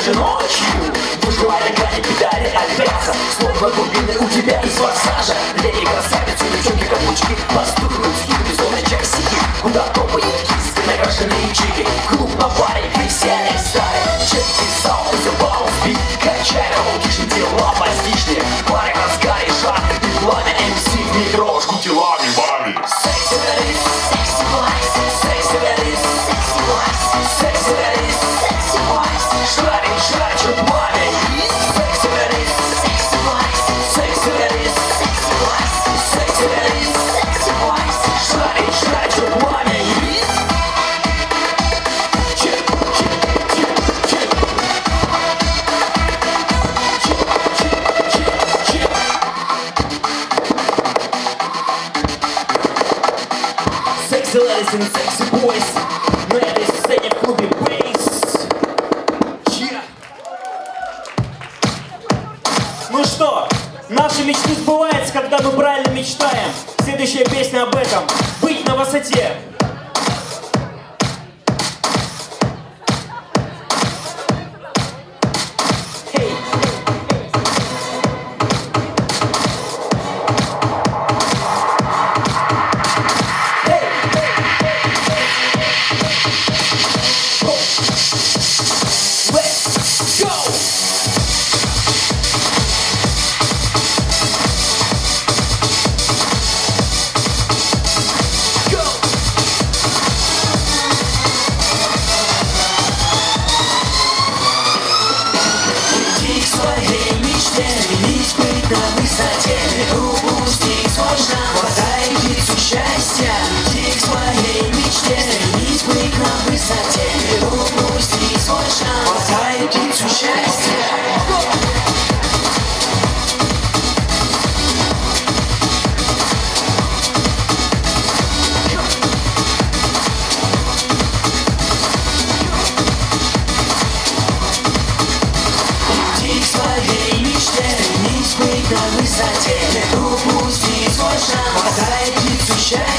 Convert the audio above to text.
же ночью. Душу обрекали, педали альбеца. Словно глубины у тебя из форсажа. Леди красавицы, девчонки каблучки. Постукивают скид, безумные часики. Куда топают киски, накрашенные чики. Клуб на баре, мы все они старые. Чеки, сауны, все балл, спит. Качай, ровнутишь, дела поздишние. Парень разгарит, шар, и пламя МС. В метро, жгу телами, барами. Секси, Борис, секси, Борис. Секси, Борис, секси, Борис. Секси, Борис, секси, Борис. Шарик, шарчу, пламя. Секси, Борис, секси, Борис. Секси, Борис, секси, Борис. Секси, Борис, секси, Борис. Шарик, шарчу, пламя. Sexy ladies and sexy boys, на этой сцене в клубе Бейс. Yeah. Ну что, наши мечты сбываются, когда мы правильно мечтаем. Следующая песня об этом. Быть на высоте. Упусти свой шанс, хватай птицу счастья.